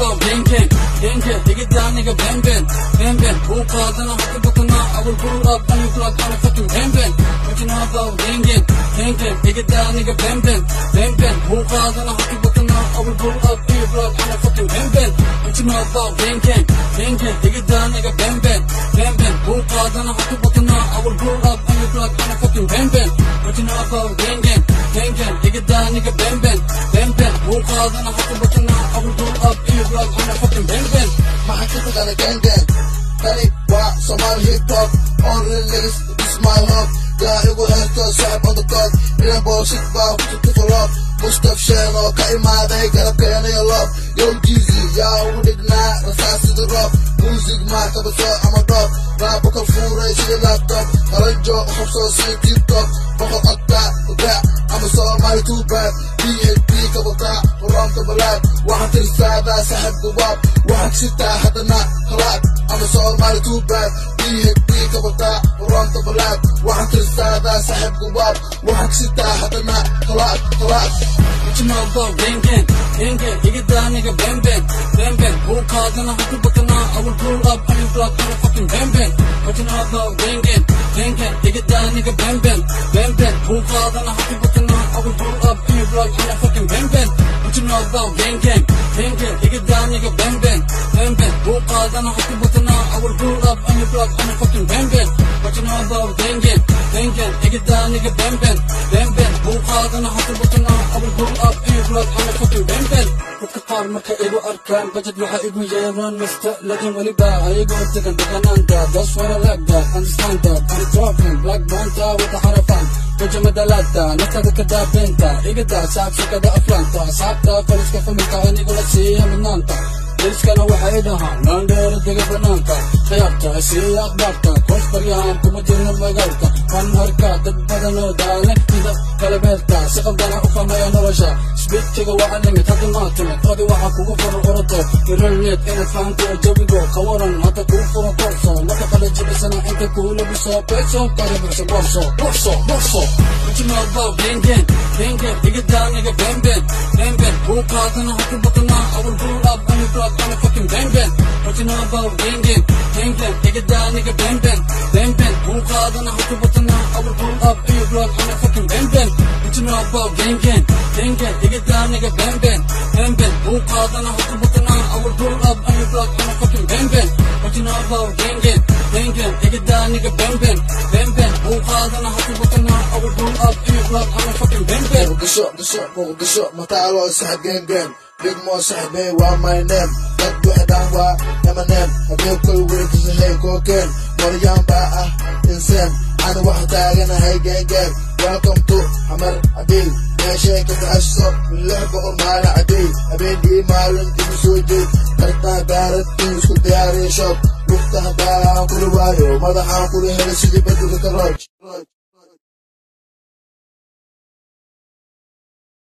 go gang gang, gang gang. Take it down, nigga, bang bang, bang bang. Who called and I have to buckle now? I will pull up on you, clock on a fucking bang bang. What you know about gang gang, gang gang? Take it down, nigga, bang bang, bang bang. Who called and I have to buckle now? I will pull up on you, clock on a fucking bang bang. What you know about gang gang, gang gang? Take it down, nigga, bang bang, bang bang. Who called and I have to buckle now? I will pull up on you, clock on a fucking bang bang. What you know about gang gang, gang gang? Take it down, nigga, bang bang, bang bang. Who called and I have to buckle now? I will pull up. Vlog on a fucking bang bang. My people got a gang gang. Panic, wow, Somali hip hop. All the lyrics, this is my hub. Yeah, it will have to slap on the cock. Real bullshit, wow, to pick her up. Mustaf Sherlock, cut in my bag, got a pain in your love. Yo, Jeezy, y'all would ignite, the size is the rough. Music, my cup is up, I'm a dog. Rap, book of food, I see the laptop. I like joke, I'm so sick, keep talk. Book of that, that. I'm a Somali too bad. BNP, cup of that. واحد السعادة سحب دواب واحد شتاء حدنا خلاك أنا صار مالي توبات بيه بيك أبطاء ورام طبلات واحد السعادة سحب دواب واحد شتاء حدنا خلاك خلاك What you know about gang gang, gang gang? Take it down, nigga, bang bang, bang bang. Who called and I have to buckle now? I will pull up on your block on a fucking bang bang. What you know about gang gang, gang gang? Take it down, nigga, bang bang, bang bang. Who called and I have to buckle now? I will pull up on your block on a fucking bang bang. What you know about gang gang, gang gang? Take it down, nigga, bang bang, bang bang. Who called and I have to buckle now? I will pull up on your block on a fucking bang bang. What you know about gang gang, gang gang? Take it down, nigga, bang bang, bang bang. Who called and I have to buckle now? I will pull up in your block on a fucking bang bang. Mutaqar makaibu arkan budget mahaibu yaran mustaqladim waliba aigu mutakan dakananda that's what I like that understand that I'm talking black banta with the harafan وجمد لاتا نتاك كدا بنتا إيجدا ساب سكدا أفلانتا سابتا فلسك فمكا ونقولك سيا من نانتا ليش كانوا وحيدها ناندر دقة بنانتا خيابتا سيا أخبارتا كوش بريان كمجرنا مغالتا فان هركا تبدا نودا نكتدا كالبيرتا سقم دانا أخما ينوجا سبيتك وعنمي تدماتنا قدي وحكو غفر غرطو يرلت إن فانتو جبقو خورا هتا كوفر طرصو متقلج بسنا انت كولو بسو بيتسو قريب بسو برسو برسو برسو What you know about gang gang, gang gang? Take it down, nigga, bang bang, bang bang. Who called and I have to buckle now? I will pull up on your block on a fucking bang bang. What you know about gang gang, gang gang? Take it down, nigga, bang bang, bang bang. Who called and I have to buckle now? I will pull up on your block on a fucking bang bang. What you know about gang gang, gang gang? Take it down, nigga, bang bang, bang bang. Who called and I have to buckle now? I will pull up on your block on a fucking bang bang. What you know about gang gang, gang gang? Take it down, nigga, bang bang, bang bang. Who called and I have to buckle now? I will pull up in your club on a fucking bang bang. Hold the shot, the shot, hold the shot. My title is sahib gang gang. Big more sahib me, why my name? That do it down, why Eminem? I feel cool with this and hey cocaine. What a young ba'a, insane. I know what I gonna hey gang gang. Welcome to Hamar Adil. Yeah, shake it the ass up. Love all my Adil. I been in my room, in the studio. Karta Bharat, in the school, they are in shop. Look the Bharat, I'm cool with you. Mother, I'm cool with you. She did better than the right.